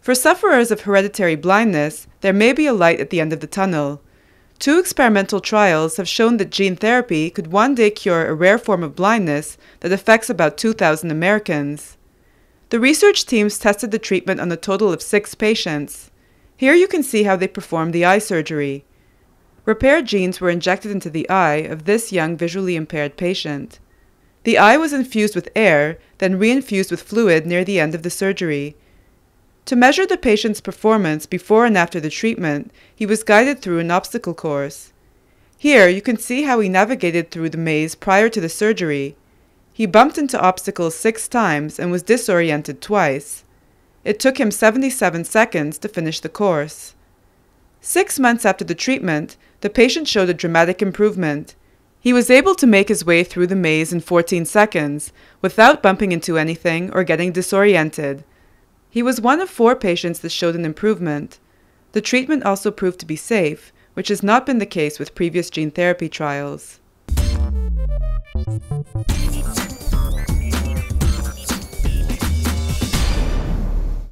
For sufferers of hereditary blindness, there may be a light at the end of the tunnel. Two experimental trials have shown that gene therapy could one day cure a rare form of blindness that affects about 2,000 Americans. The research teams tested the treatment on a total of 6 patients. Here you can see how they performed the eye surgery. Repair genes were injected into the eye of this young visually impaired patient. The eye was infused with air, then reinfused with fluid near the end of the surgery. To measure the patient's performance before and after the treatment, he was guided through an obstacle course. Here you can see how he navigated through the maze prior to the surgery. He bumped into obstacles 6 times and was disoriented twice. It took him 77 seconds to finish the course. 6 months after the treatment, the patient showed a dramatic improvement. He was able to make his way through the maze in 14 seconds without bumping into anything or getting disoriented. He was one of 4 patients that showed an improvement. The treatment also proved to be safe, which has not been the case with previous gene therapy trials.